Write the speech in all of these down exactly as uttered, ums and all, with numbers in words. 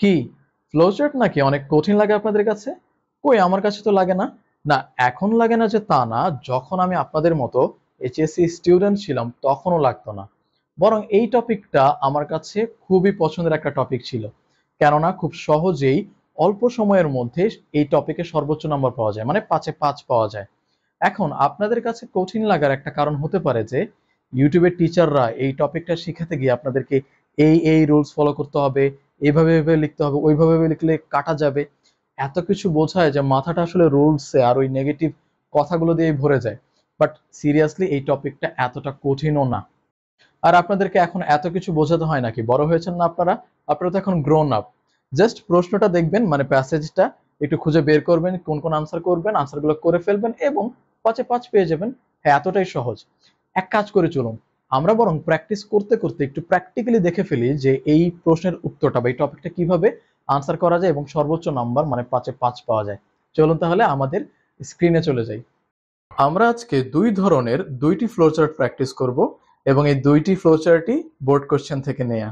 কি flow chart নাকি অনেক কঠিন লাগে আপনাদের কাছে? কই আমার কাছে তো লাগে না। না এখন লাগে না যে তা না, যখন আমি আপনাদের মতো এইচএসসি স্টুডেন্ট ছিলাম তখনও লাগতো না, বরং এই টপিকটা আমার কাছে খুবই পছন্দের একটা টপিক ছিল, কেননা খুব সহজেই অল্প সময়ের মধ্যে এই টপিকে সর্বোচ্চ নাম্বার পাওয়া যায়, মানে পাঁচে পাঁচ পাওয়া যায়। এখন আপনাদের কাছে কঠিন লাগার একটা কারণ হতে পারে যে ইউটিউবের টিচাররা এই টপিকটা শিখাতে গিয়ে আপনাদেরকে এই এই রুলস ফলো করতে হবে, এইভাবে এইভাবে লিখতে হবে, ওইভাবে লিখলে কাটা যাবে, এত কিছু বোঝায় যে মাথাটা আসলে রুলসে আর ওই নেগেটিভ কথাগুলো দিয়ে ভরে যায়। বাট সিরিয়াসলি এই টপিকটা এতটা কঠিনও না। আর আপনাদেরকে এখন এত কিছু বোঝাতে হয় নাকি? বড় হয়েছেন না আপনারা, আপনারা তো এখন গ্রোন আপ। জাস্ট প্রশ্নটা দেখবেন, মানে প্যাসেজটা একটু খুঁজে বের করবেন, কোন কোন আনসার করবেন, আনসারগুলো করে ফেলবেন এবং পাঁচে পাঁচ পেয়ে যাবেন। হ্যাঁ, এতটাই সহজ। এক কাজ করে চলুন আমরা বরং প্র্যাকটিস করতে করতে একটু প্র্যাকটিক্যালি দেখে ফেলি যে এই প্রশ্নের উত্তরটা বা এই টপিকটা কিভাবে আনসার করা যায় এবং সর্বোচ্চ নাম্বার মানে পাঁচে পাঁচ পাওয়া যায়। চলুন তাহলে আমাদের স্ক্রিনে চলে যাই। আমরা আজকে দুই ধরনের দুইটি ফ্লো চার্ট প্র্যাকটিস করব এবং এই দুইটি ফ্লো চার্টই বোর্ড কোশ্চেন থেকে নেয়া।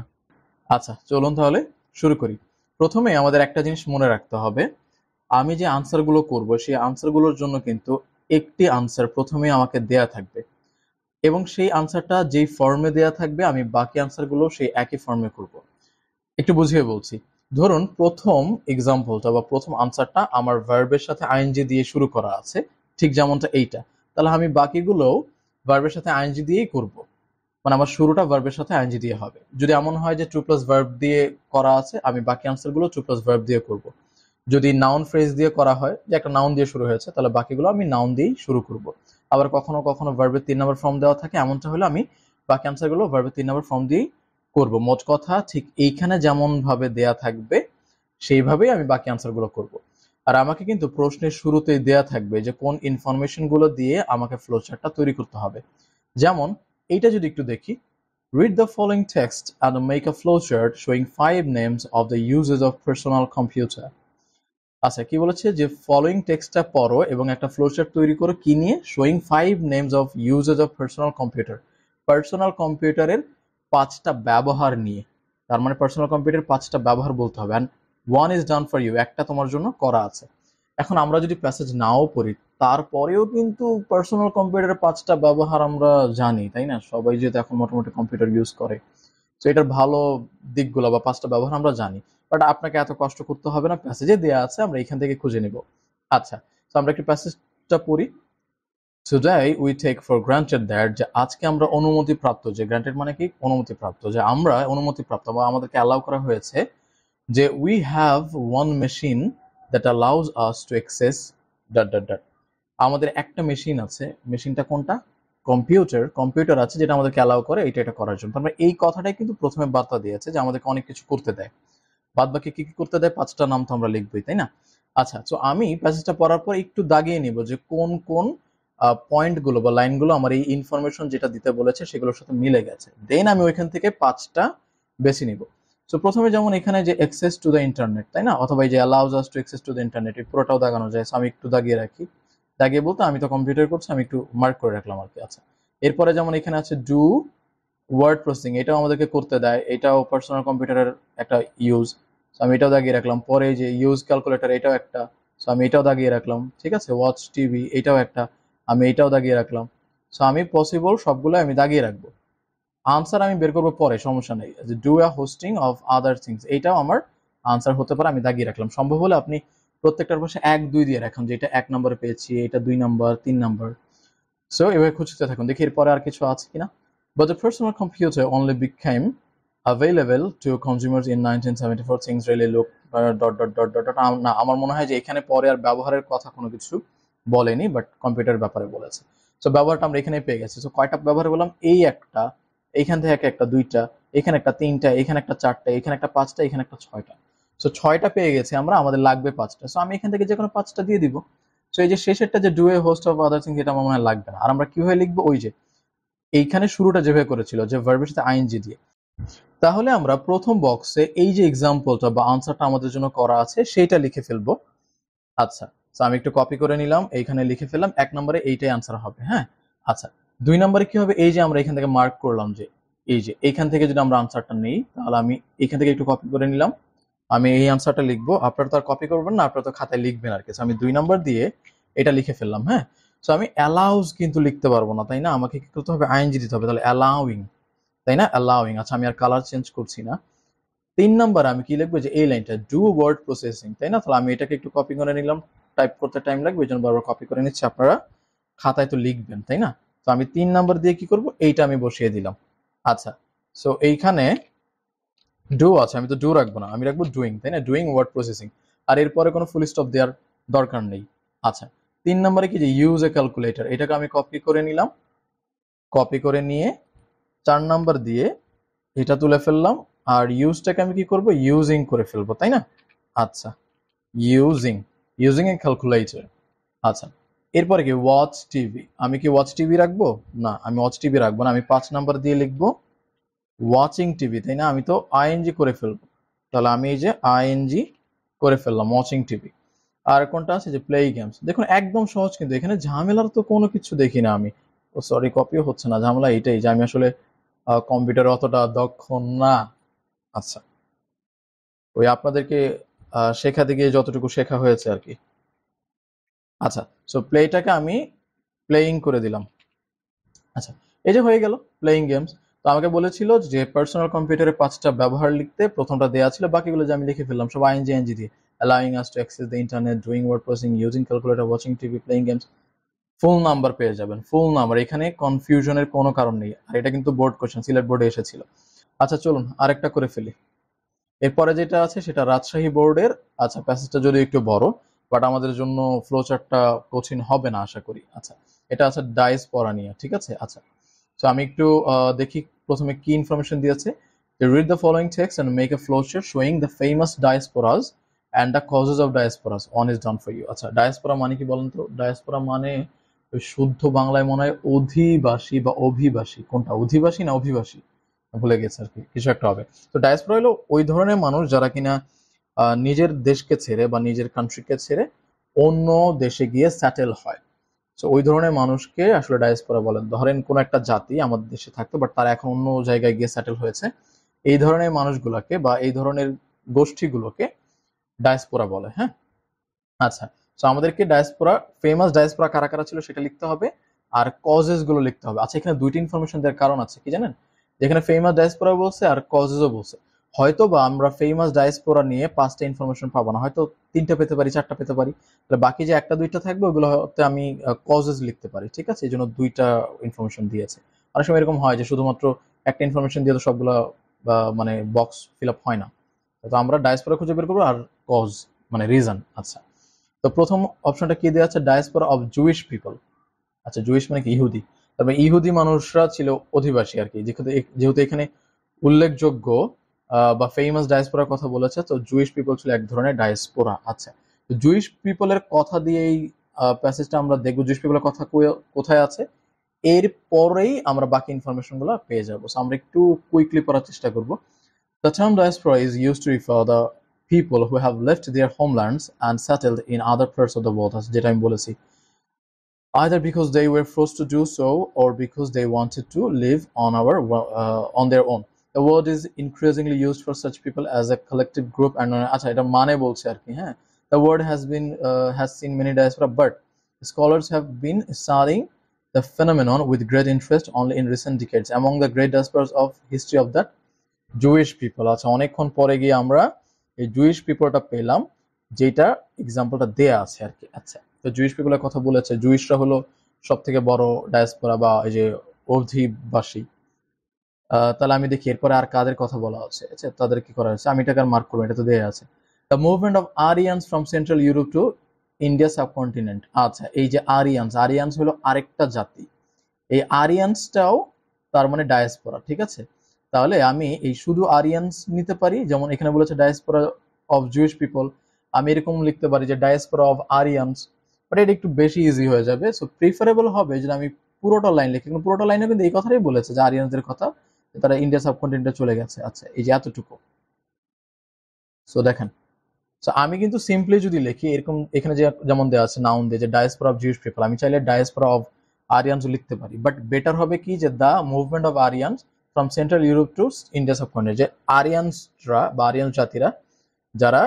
আচ্ছা চলুন তাহলে শুরু করি। প্রথমে আমাদের একটা জিনিস মনে রাখতে হবে, আমি যে আনসারগুলো করব সেই আনসারগুলোর জন্য কিন্তু একটি আনসার প্রথমে আমাকে দেয়া থাকবে এবং সেই আনসারটা যেই ফর্মে দেয়া থাকবে আমি বাকি আনসারগুলো সেই একই ফর্মে করব। একটু বুঝিয়ে বলছি, ধরুন প্রথম এক্সাম্পলটা বা প্রথম আনসারটা আমার ভার্বের সাথে আইএনজি দিয়ে শুরু করা আছে, ঠিক যেমনটা এইটা, তাহলে আমি বাকিগুলো ভার্বের সাথে আইএনজি দিয়েই করব, মানে আমার শুরুটা ভার্বের সাথে আইএনজি দিয়ে হবে। যদি এমন হয় যে টু প্লাস ভার্ব দিয়ে করা আছে, আমি বাকি আনসারগুলো টু প্লাস ভার্ব দিয়ে করব। যদি নাউন ফ্রেজ দিয়ে করা হয়, যে একটা নাউন দিয়ে শুরু হয়েছে, তাহলে বাকিগুলো আমি নাউন দিয়েই শুরু করব। আবার কখনো কখনো ভার্বের তিন নম্বর ফর্ম দেওয়া থাকে, এমনটা হলে আমি বাকি আনসারগুলো ভার্বের তিন নম্বর ফর্ম দিয়েই করব। মোট কথা ঠিক এইখানে যেমন ভাবে দেয়া থাকবে সেইভাবেই আমি বাকি আনসারগুলো করব। আর আমাকে কিন্তু প্রশ্নের শুরুতেই দেয়া থাকবে যে কোন ইনফরমেশনগুলো দিয়ে আমাকে ফ্লো চার্টটা তৈরি করতে হবে। যেমন এইটা যদি একটু দেখি, read the following text and make a flow chart showing five names of the uses of personal computer. আচ্ছা কি বলেছে যে ফলোইং টেক্সটটা পড়ো এবং একটা ফ্লো চার্ট তৈরি করো, কি নিয়ে? Showing five names of uses of personal computer, personal কম্পিউটারের পাঁচটা ব্যবহার নিয়ে। তার মানে পার্সোনাল কম্পিউটার পাঁচটা ব্যবহার বলতে হবে। And one is done for you, একটা তোমার জন্য করা আছে। এখন আমরা যদি প্যাসেজ নাও পড়ি তারপরেও কিন্তু পার্সোনাল কম্পিউটারের পাঁচটা ব্যবহার আমরা জানি, তাই না? সবাই যেহেতু এখন মোটামুটি কম্পিউটার ইউজ করে, তো এটার ভালো দিকগুলো বা পাঁচটা ব্যবহার আমরা জানি। বাট আপনাকে এত কষ্ট করতে হবে না, প্যাসেজে দেওয়া আছে, আমরা এখান থেকে খুঁজে নেব। আচ্ছা তো আমরা একটু প্যাসেজটা পড়ি। Today we take for granted that, যে আজকে আমরা অনুমতিপ্রাপ্ত, যে গ্রান্টেড মানে কি অনুমতিপ্রাপ্ত, যে আমরা অনুমতিপ্রাপ্ত বা আমাদেরকে অ্যালাউ করা হয়েছে যে we have one machine that allows us to access dot dot dot, আমাদের একটা মেশিন আছে, মেশিনটা কোনটা? কম্পিউটার, কম্পিউটার আছে যেটা আমাদেরকে অ্যালাউ করে এটা এটা করার জন্য। তারপরে এই কথাটাই কিন্তু প্রথমে বার্তা দিয়েছে যে আমাদেরকে অনেক কিছু করতে দেয়, বাদ বাকি কি কি করতে দেয় পাঁচটা নাম তো আমরা লিখবই, তাই না? আচ্ছা তো আমি প্যাসেজটা পড়ার পর একটু দাগিয়ে নিব যে কোন কোন পয়েন্টগুলো বা লাইনগুলো আমার এই ইনফরমেশন যেটা দিতে বলেছে সেগুলোর সাথে মিলে গেছে, দেন আমি ওইখান থেকে পাঁচটা বেছে নিব। সো প্রথমে যেমন এখানে যে অ্যাক্সেস টু দ্য ইন্টারনেট, তাই না, অথবা যে allows us to access to the internet, এই পুরোটাও দাগানো যায়। সো আমি একটু দাগিয়ে রাখি, দাগিয়ে বলতে আমি তো কম্পিউটার করছি, আমি একটু মার্ক করে রাখলাম আর কি। আচ্ছা এরপরে যেমন এখানে আছে ডু ওয়ার্ড প্রসেসিং, এটাও আমাদেরকে করতে দেয়, এটাও পার্সোনাল কম্পিউটারের একটা ইউজ, সো আমি এটাও দাগিয়ে রাখলাম। পরে যে ইউজ ক্যালকুলেটর, এটাও একটা, সো আমি এটাও দাগিয়ে রাখলাম। ঠিক আছে, ওয়াচ টিভি, এটাও একটা, আমি এটাও দাগিয়ে রাখলাম। সো আমি পসিবল সবগুলো আমি দাগিয়ে রাখবো, আনসার আমি বের করবো পরে, সমস্যা নেই। Do a hosting of other things, এইটাও আমার আনসার হতে পারে, আমি দাগিয়ে রাখলাম। সম্ভব হলে আপনি প্রত্যেকটার পাশে এক দুই দিয়ে রাখুন যে এটা এক নম্বরে পেয়েছি, এটা দুই নম্বর, তিন নম্বর। সো এভাবে খুঁজতে থাকুন, দেখি এরপরে আর কিছু আছে কিনা। But the personal computer only became available to consumers in nineteen seventy-four, things really look dot dot dot dot। না আমার মনে হয় যে এখানে পরে আর ব্যবহারের কথা কোনো কিছু বলেনি, বাট কম্পিউটার ব্যাপারে বলেছে। সো ব্যবহারটা আমরা এখানেই পেয়ে গেছি। সো কয়টা ব্যবহার বললাম? এই একটা, এইখান থেকে একটা, দুইটা, এখানে একটা, তিনটা, এখানে একটা, চারটা, এখানে একটা, পাঁচটা, এখানে একটা, ছয়টা। সো ছয়টা পেয়ে গেছি আমরা, আমাদের লাগবে পাঁচটা। সো আমি এখান থেকে যে কোনো পাঁচটা দিয়ে দিব। সো এই যে শেষেরটা যে do a host of other things, এটা আমার মনে হয় লাগবে না। আর আমরা কিভাবে লিখবো? ওই যে এইখানে শুরুটা যেভাবে করেছিল যে ভার্বের সাথে আইএনজি দিয়ে। তাহলে আমরা প্রথম বক্সে এই যে এক্সাম্পলটা বা আনসারটা আমাদের জন্য করা আছে সেইটা লিখে ফেলবো। আচ্ছা সো আমি একটু কপি করে নিলাম, এইখানে লিখে ফেললাম। এক নম্বরে এইটাই আনসার হবে। হ্যাঁ আচ্ছা দুই নম্বরে কি হবে? এই যে আমরা এখান থেকে মার্ক করলাম যে এই যে এইখান থেকে যদি আমরা আনসারটা নেই, তাহলে আমি এখান থেকে একটু কপি করে নিলাম, আমি এই আনসারটা লিখবো, আপনারা তো আর কপি করবেন না, আপনারা তো খাতায় লিখবেন আর কি। আমি দুই নাম্বার দিয়ে এটা লিখে ফেললাম। হ্যাঁ, সো আমি অ্যালাউজ কিন্তু লিখতে পারবো না, তাই না? আমাকে কি করতে হবে? আইএনজি দিতে হবে, তাহলে অ্যালাউইং, তাই না? অ্যালাউইং। আচ্ছা, আমি আর কালার চেঞ্জ করছি না। তিন নাম্বার আমি কি লিখবো? যে এই লাইনটা ডু ওয়ার্ড প্রসেসিং, তাই না? তাহলে আমি এটাকে একটু কপি করে নিলাম, টাইপ করতে টাইম লাগবে, এই জন্য বারবার কপি করে নিচ্ছি, আপনারা খাতায় তো লিখবেন, তাই না? তো আমি তিন নাম্বার দিয়ে কি করব? এইটা আমি বসিয়ে দিলাম। আচ্ছা, সো এইখানে ডু আছে, আমি তো ডু রাখবো না, আমি রাখবো ডুইং, তাই না? ডুইং ওয়ার্ড প্রসেসিং, আর এরপরে কোনো ফুল স্টপ দেওয়ার দরকার নেই। আচ্ছা, তিন নম্বরে কি, যে ইউজ এ ক্যালকুলেটর, এটাকে আমি কপি করে নিলাম, কপি করে নিয়ে চার নাম্বার দিয়ে এটা তুলে ফেললাম, আর ইউজটাকে আমি কি করব? ইউজিং করে ফেলবো, তাই না? আচ্ছা, ইউজিং, ইউজিং এ ক্যালকুলেটর। আচ্ছা, এরপরে কি, ওয়াচ টিভি। আমি কি ওয়াচ টিভি রাখবো? না, আমি ওয়াচ টিভি রাখবো না, আমি পাঁচ নাম্বার দিয়ে লিখবো ওয়াচিং টিভি, তাই না? আমি তো আইএনজি করে ফেলবো, তাহলে আমি এই যে আইএনজি করে ফেললাম, ওয়াচিং টিভি। আর কোনটা আছে? যে প্লে গেমস। দেখুন, একদম সহজ, কিন্তু এখানে ঝামেলার তো কোনো কিছু দেখি না আমি। ও সরি, কপিও হচ্ছে না, ঝামেলা এটাই যে আমি আসলে কম্পিউটার অতটা দক্ষ না। আচ্ছা, ওই আপনাদেরকে শেখা থেকে যতটুকু শেখা হয়েছে আর কি। আচ্ছা, সো প্লেটাকে আমি প্লেয়িং করে দিলাম। আচ্ছা, এই যে হয়ে গেল প্লেয়িং গেমস। তো আমাকে বলেছিল যে পার্সোনাল কম্পিউটারে পাঁচটা ব্যবহার লিখতে, প্রথমটা দেওয়া ছিল, বাকিগুলো যে আমি লিখে ফেললাম সব আইএনজি এনজি দিয়ে। allowing us to access the internet, doing word processing, using calculator, watching T V, playing games, full number পেয়ে যাবেন, full number। এখানে কনফিউশনের কোনো কারণ নেই, আর এটা কিন্তু বোর্ড কোশ্চেন, সিলেট বোর্ডে এসেছিল। আচ্ছা, চলুন আরেকটা করে ফেলি। এরপরে যেটা আছে সেটা রাজশাহী বোর্ডের। আচ্ছা, প্যাসেজটা যদি একটু বড়, বাট আমাদের জন্য ফ্লো চার্টটা কঠিন হবে না আশা করি। আচ্ছা, এটা আছে ডাইস পড়া নিয়ে, ঠিক আছে? আচ্ছা, তো আমি একটু দেখি প্রথমে কি ইনফরমেশন দিয়েছে। read the following text and make a flow chart showing the famous diasporas and the causes of diasporas, one is done for you. আচ্ছা, ডায়াসপোরা মানে কি বলেন তো? ডায়াসপোরা মানে শুদ্ধ বাংলায় মনে হয় অধিবাসী বা অভিবাসী, কোনটা অধিবাসী না অভিবাসী ভুলে গেছে আর কি, কিছু একটা হবে। তো ডায়াসপোরা হলো ওই ধরনের মানুষ যারা কিনা নিজের দেশকে ছেড়ে বা নিজের কান্ট্রিকে ছেড়ে অন্য দেশে গিয়ে স্যাটেল হয়। তো ওই ধরনের মানুষকে আসলে ডায়াসপোরা বলেন। ধরেন কোন একটা জাতি আমাদের দেশে থাকতো, বাট তারা এখন অন্য জায়গায় গিয়ে স্যাটেল হয়েছে, এই ধরনের মানুষগুলাকে বা এই ধরনের গোষ্ঠীগুলোকে ডায়াসপোরা বলে। হ্যাঁ, আচ্ছা, তো আমাদেরকে ডায়াসপোরা, ফেমাস ডায়াসপোরা কারা কারা ছিল সেটা লিখতে হবে, আর কজেস গুলো লিখতে হবে। আচ্ছা, এখানে দুইটা ইনফরমেশন দেওয়ার কারণ আছে, কি জানেন? যেখানে ফেমাস ডায়াসপোরা বলছে আর কজেসও বলছে। হয়তো বা আমরা ফেমাস ডায়াসপোরা নিয়ে পাঁচটা ইনফরমেশন পাবো না, হয়তো তিনটা পেতে পারি, চারটা পেতে পারি, তাহলে বাকি যে একটা দুইটা থাকবে ওগুলো হয়তো আমি কজেস লিখতে পারি, ঠিক আছে? এই জন্য দুইটা ইনফরমেশন দিয়েছে। অনেক সময় এরকম হয় যে শুধুমাত্র একটা ইনফরমেশন দিয়ে তো সবগুলো মানে বক্স ফিল আপ হয় না, তো আমরা ডায়াসপোরা খুঁজে বের করবো আর কজ মানে রিজন। আচ্ছা, তো প্রথম অপশনটা কি দেওয়া আছে? Diaspora of Jewish people. আচ্ছা, জুইশ মানে কি? ইহুদি। তারপরে ইহুদি মানুষরা ছিল অধিবাসী আর কি, যেহেতু এখানে উল্লেখযোগ্য বা ফেমাস ডায়াসপোরার কথা বলেছে, তো জুইশ পিপল ছিল এক ধরনের ডায়াসপোরা। আচ্ছা, জুইশ পিপলের কথা দিয়ে এই প্যাসেজটা আমরা দেখবো, জুইশ পিপলের কথা কোথায় আছে, এর পরেই আমরা বাকি ইনফরমেশনগুলো পেয়ে যাবো। আমরা একটু কুইকলি পড়ার চেষ্টা করবো। The term diaspora is used to refer the people who have left their homelands and settled in other parts of the world, as যেটা আমি বলেছি, either because they were forced to do so or because they wanted to live on our uh, on their own. The word is increasingly used for such people as a collective group and আচ্ছা, এটা মানে বলছে আর কি। হ্যাঁ, the word has been uh, has seen many diaspora, but scholars have been studying the phenomenon with great interest only in recent decades. Among the great diasporas of history of that Jewish people. আচ্ছা, অনেকক্ষণ পরে গিয়ে আমরা এই Jewish পিপলটা পেলাম, যেটা এক্সাম্পলটা দেয়া আছে আর কি। আচ্ছা, তো জুইশ পিপলের কথা বলেছে, জুইশরা হলো সব থেকে বড় ডায়াসপোরা বা এই যে অধিবাসী। তাহলে আমি দেখি এরপরে আর কাদের কথা বলা আছে। আচ্ছা, তাদের কি করা হয়েছে? আমি এটাকে মার্ক করবো, এটা তো দেয়া আছে। The movement of Aryans from central Europe to India subcontinent. আচ্ছা, এই যে আরিয়ানস, আরিয়ানস হলো আরেকটা জাতি, এই আরিয়ানসটাও তার মানে ডায়াসপোরা, ঠিক আছে? তাহলে আমি এই শুধু আরিয়ানস নিতে পারি, যেমন এখানে বলেছে ডায়াসপোরা অফ জুইশ পিপল, আমি এরকম লিখতে পারি যে ডায়াসপোরা অফ আরিয়ানস, বাট এটা একটু বেশি ইজি হয়ে যাবে। সো প্রিফারেবল হবে যদি আমি পুরোটা লাইন লিখি, কিন্তু পুরোটা লাইনে কিন্তু এই কথাটাই বলেছে যে আরিয়ানসদের কথা, তারা ইন্ডিয়া সাবকন্টিনেন্টে চলে গেছে। আচ্ছা, এই যে এতটুকু। সো দেখেন, সো আমি কিন্তু সিম্পলি যদি লিখি এরকম, এখানে যে যেমন দেওয়া আছে নাউন দিয়ে যে ডায়াসপোরা অফ জুইশ পিপল, আমি চাইলে ডায়াসপোরা অফ আরিয়ানস লিখতে পারি, বাট বেটার হবে কি যে the movement of Aryans from central Europe to India subcontinent, যে আরিয়ানসরা বা আরিয়ান জাতিরা যারা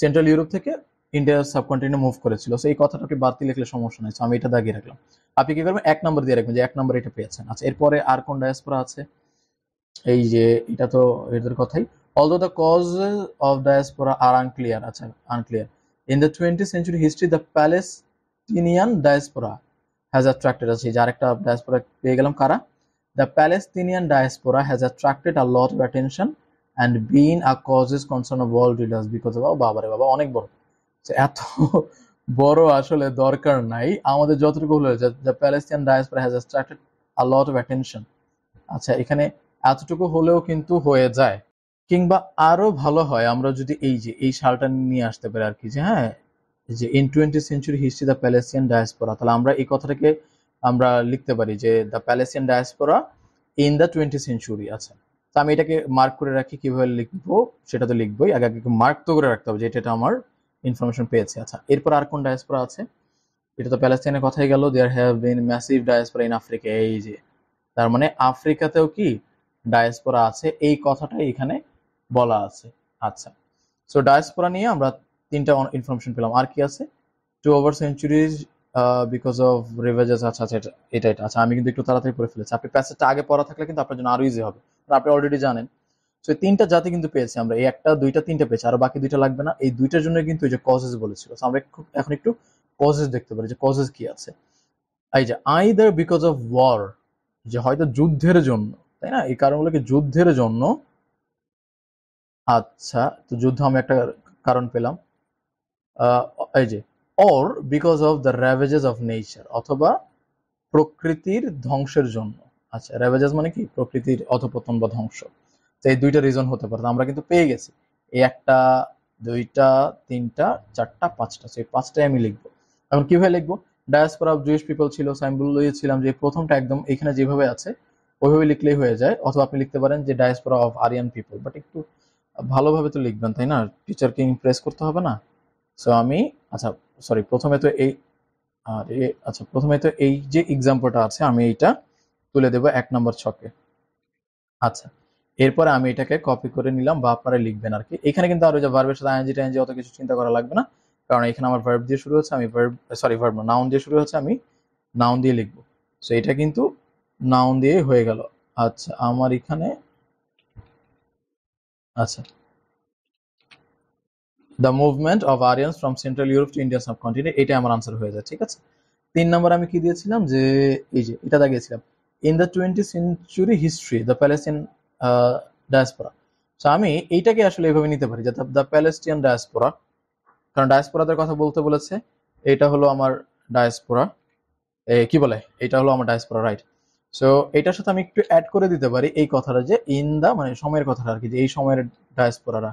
সেন্ট্রাল ইউরোপ থেকে ইন্ডিয়া সাবকন্টিনেন্টে মুভ করেছিল। সো এই কথাটা আপনি বাড়তি লিখলে সমস্যা নাই, আমি এটা দাগিয়ে রাখলাম। আপনি কি করবেন, এক নম্বর দিয়ে রাখবেন যে এক নম্বর এটা পেয়েছেন। আচ্ছা, এরপরে আর কোন ডায়াসপোরা আছে? এই যে এটা তো এদের কথাই, although the causes of diaspora are unclear, আচ্ছা unclear in the twentieth century history the Palestinian diaspora has attracted, আছে যার একটা diaspora পেয়ে গেলাম কারা, the Palestinian diaspora has attracted a lot of attention and been a causes concern of world leaders because of বাবারে বাবা অনেক বড়, এত বড় আসলে দরকার নাই আমাদের, যতটুকু হলো the Palestinian diaspora has attracted a lot of attention, আচ্ছা এখানে এতটুকু হলেও কিন্তু হয়ে যায়, কিংবা আরো ভালো হয় আমরা যদি এই যে এই সালটা নিয়ে আসতে পারি আর কি, যে হ্যাঁ যে in twenty century history the Palestinian diaspora, তাহলে আমরা এই কথাটাকে আমরা লিখতে পারি যে the Palestinian diaspora in the twenty century. আচ্ছা, তো আমি এটাকে মার্ক করে রাখি, কিভাবে লিখবো সেটা তো লিখবই, আগে আগে মার্ক তো করে রাখতে হবে যে এটা আমার ইনফরমেশন পেয়েছে। আচ্ছা, এরপর আর কোন ডায়াসপোরা আছে? এটা তো প্যালেস্টিয়ানের কথাই গেল, there have been massive diaspora in Africa, এই যে তার মানে আফ্রিকাতেও কি ডায়াসপোরা আছে, এই কথাটা এখানে বলা আছে। আচ্ছা, সো ডায়াসপোরা নিয়ে আমরা তিনটা ইনফরমেশন পেলাম। আর কি আছে? Two over centuries because of ravages, আচ্ছা আচ্ছা এটা এটা আচ্ছা আমি কিন্তু একটু তাড়াতাড়ি পড়ে ফেলেছি, আপনি প্যাসেজটা আগে পড়া থাকলে কিন্তু আপনার জন্য আরো ইজি হবে, আপনি অলরেডি জানেন। সো তিনটা জাতি কিন্তু পেয়েছি আমরা, এই একটা দুইটা তিনটা পেয়েছি, আর বাকি দুইটা লাগবে না, এই দুইটার জন্য কিন্তু এই যে কজেস বলেছিল, আমরা এখন একটু কজেস দেখতে পারি যে কজেস কি আছে। এই যে আইদার বিকজ অফ ওয়ার, যে হয়তো যুদ্ধের জন্য, তাই না, এই কারণগুলোকে যুদ্ধের জন্য, আচ্ছা তো যুদ্ধ আমি একটা কারণ পেলাম। এই যে or because of the ravages of nature, অথবা প্রকৃতির ধ্বংসের জন্য। আচ্ছা, র্যাভেজেস মানে কি? প্রকৃতির অধঃপতন বা ধ্বংস, তো এই দুইটা রিজন হতে পারে, আমরা কিন্তু পেয়ে গেছি এই একটা দুইটা তিনটা চারটা পাঁচটা, সেই পাঁচটাই আমি লিখবো। এখন কিভাবে লিখবো? ডায়াসপোরা অফ জুইশ পিপল ছিল, সো আমি বলেছিলাম যে প্রথমটা একদম এখানে যেভাবে আছে ওইভাবে লিখলেই হয়ে যায়, অথবা আপনি লিখতে পারেন যে diaspora of Aryan people, but একটু ভালোভাবে তো লিখবেন, তাই না, টিচারকে ইমপ্রেস করতে হবে না। সো আমি আচ্ছা সরি প্রথমে তো এই আর আচ্ছা প্রথমে তো এই যে এক্সাম্পলটা আছে আমি এইটা তুলে দেব এক নম্বর ছকে। আচ্ছা, এরপরে আমি এটাকে কপি করে নিলাম, বা আপনারা লিখবেন আর কি। এখানে কিন্তু আর ওই যে ভার্বের সাথে আইএনজি টাইএনজি অত কিছু চিন্তা করা লাগবে না, কারণ এখানে আমার ভার্ব দিয়ে শুরু হচ্ছে, আমি ভার্ব সরি ভার্ব না নাউন দিয়ে শুরু হচ্ছে, আমি নাউন দিয়ে লিখবো। সো এটা কিন্তু নাউন দিয়ে হয়ে গেল। আচ্ছা, আমার এখানে আচ্ছা the movement of Aryans from central Europe to Indian subcontinent, এটা আমার আনসার হয়ে যায়। ঠিক আছে, তিন নম্বর আমি কি দিয়েছিলাম যে এই যে এটা দাগিয়েছিলাম in the twenty century history the Palestinian diaspora, so আমি এইটাকে আসলে এইভাবে নিতে পারি যে দ্য প্যালেস্টিয়ান ডায়াসপোরা, কারণ ডায়াসপোরাদের কথা বলতে বলেছে, এটা হলো আমার ডায়াসপোরা, কি বলে এটা হলো আমার ডায়াসপোরা, রাইট। সো এটার সাথে আমি একটু অ্যাড করে দিতে পারি এই কথাটা যে ইন দা মানে সময়ের কথাটা আর কি, যে এই সময়ের ডায়াসপোরারা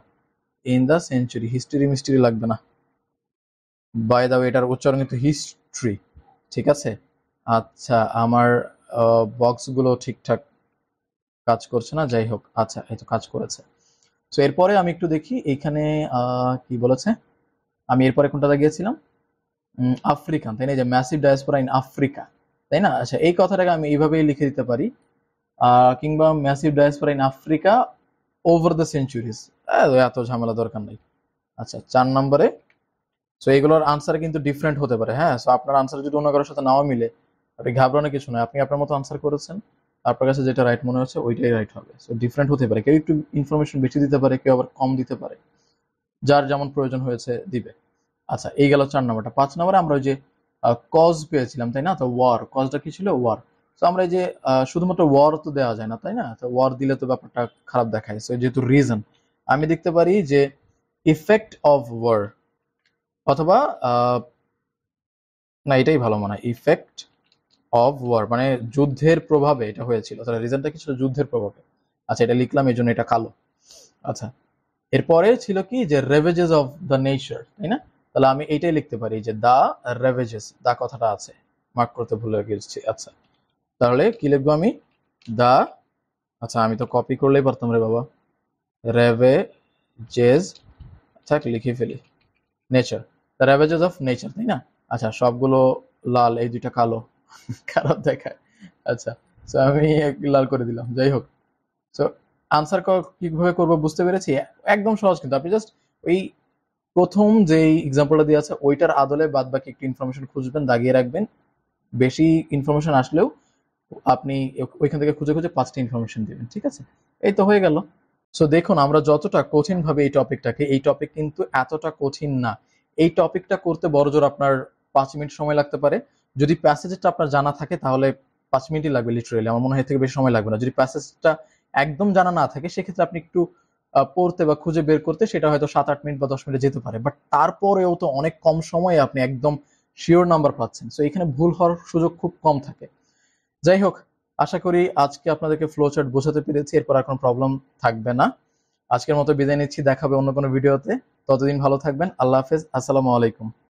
in the century, history mystery লাগবে না, বাই দা ওয়ে এটার উচ্চারণ কিন্তু হিস্ট্রি। ঠিক আছে, আচ্ছা আমার বক্সগুলো ঠিকঠাক কাজ করছে না, যাই হোক। আচ্ছা, এই তো কাজ করেছে। সো এরপরে আমি একটু দেখি এইখানে কি বলেছে, আমি এরপরে কোনটাতে গিয়েছিলাম, আফ্রিকান, তাই না, যে ম্যাসিভ ডায়াসপোরা ইন আফ্রিকা, তাই না। আচ্ছা, এই কথাটাকে আমি এইভাবেই লিখে দিতে পারি, কিংবা massive diaspora in Africa over the centuries, এত ঝামেলা দরকার নেই। আচ্ছা, চার নম্বরে, সো এগুলোর আনসার কিন্তু ডিফারেন্ট হতে পারে, হ্যাঁ। সো আপনার আনসার যদি অন্য কারোর সাথে নাও মিলে, আপনি ঘাবড়ানো কিছু নয়, আপনি আপনার মতো আনসার করেছেন, আপনার কাছে যেটা রাইট মনে হচ্ছে ওইটাই রাইট হবে। সো ডিফারেন্ট হতে পারে, কেউ একটু ইনফরমেশন বেশি দিতে পারে, কেউ আবার কম দিতে পারে, যার যেমন প্রয়োজন হয়েছে দিবে। আচ্ছা, এই গেল চার নম্বরটা। পাঁচ নম্বরে আমরা ওই যে কজ পেয়েছিলাম, তাই না, তো ওয়ার, কজটা কি ছিল? ওয়ার। সো আমরা এই যে শুধুমাত্র ওয়ার তো দেওয়া যায় না, তাই না, তো ওয়ার দিলে তো ব্যাপারটা খারাপ দেখায়, সো যেহেতু রিজন আমি দেখতে পারি যে ইফেক্ট অফ ওয়ার, অথবা না এটাই ভালো মনে হয়, ইফেক্ট অফ ওয়ার মানে যুদ্ধের প্রভাবে এটা হয়েছিল, তাহলে রিজনটা কি ছিল? যুদ্ধের প্রভাবে। আচ্ছা, এটা লিখলাম এই জন্য এটা কালো। আচ্ছা, এরপরে ছিল কি যে রেভেজেস অফ দ্য নেচার, তাই না, তাহলে আমি এইটাই লিখতে পারি যে দ্য রেভেজেস, দা কথাটা আছে মার্ক করতে ভুলে গেছি। আচ্ছা, তাহলে কি লিখবো আমি? দ্য আচ্ছা আমি তো কপি করলেই পারতাম রে বাবা, রেভেজেস থাক লিখে ফেলি, nature, the ravages of nature, তাই না। আচ্ছা, সবগুলো লাল, এই দুইটা কালো, খারাপ দেখায়। আচ্ছা, সো আমি লাল করে দিলাম, যাই হোক। সো আনসার কিভাবে করবো বুঝতে পেরেছি, একদম সহজ, কিন্তু আপনি জাস্ট ওই প্রথম যেই এক্সাম্পলটা দেয়া আছে ওইটার আদলে বাদবাকি একটু ইনফরমেশন খুঁজবেন, দাগিয়ে রাখবেন। বেশি ইনফরমেশন আসলেও আপনি ওইখান থেকে খুঁজে খুঁজে পাঁচটা ইনফরমেশন দিবেন, ঠিক আছে? এই তো হয়ে গেল। সো দেখুন আমরা যতটা কঠিন ভাবে এই টপিকটাকে, এই টপিক কিন্তু এতটা কঠিন না। এই টপিকটা করতে বড়জোর আপনার পাঁচ মিনিট সময় লাগতে পারে। যদি প্যাসেজটা আপনার জানা থাকে তাহলে পাঁচ মিনিটই লাগবে লিটারেলি, আমার মনে হয় থেকে বেশি সময় লাগবে না। যদি প্যাসেজটা একদম জানা না থাকে সেক্ষেত্রে আপনি একটু পড়তে বা খুঁজে বের করতে সেটা হয়তো সাত আট মিনিট বা দশ মিনিটে যেতে পারে, বাট তারপরেও তো অনেক কম সময়ে আপনি একদম শিওর নাম্বার পাচ্ছেন। সো এখানে ভুল হওয়ার সুযোগ খুব কম থাকে। যাই হোক, আশা করি আজকে আপনাদেরকে ফ্লো চার্ট বোঝাতে পেরেছি। এরপর আর কোনো প্রবলেম থাকবে না। আজকের মতো বিদায় নিচ্ছি, দেখা হবে অন্য কোনো ভিডিওতে। ততদিন ভালো থাকবেন। আল্লাহ হাফেজ। আসসালামু আলাইকুম।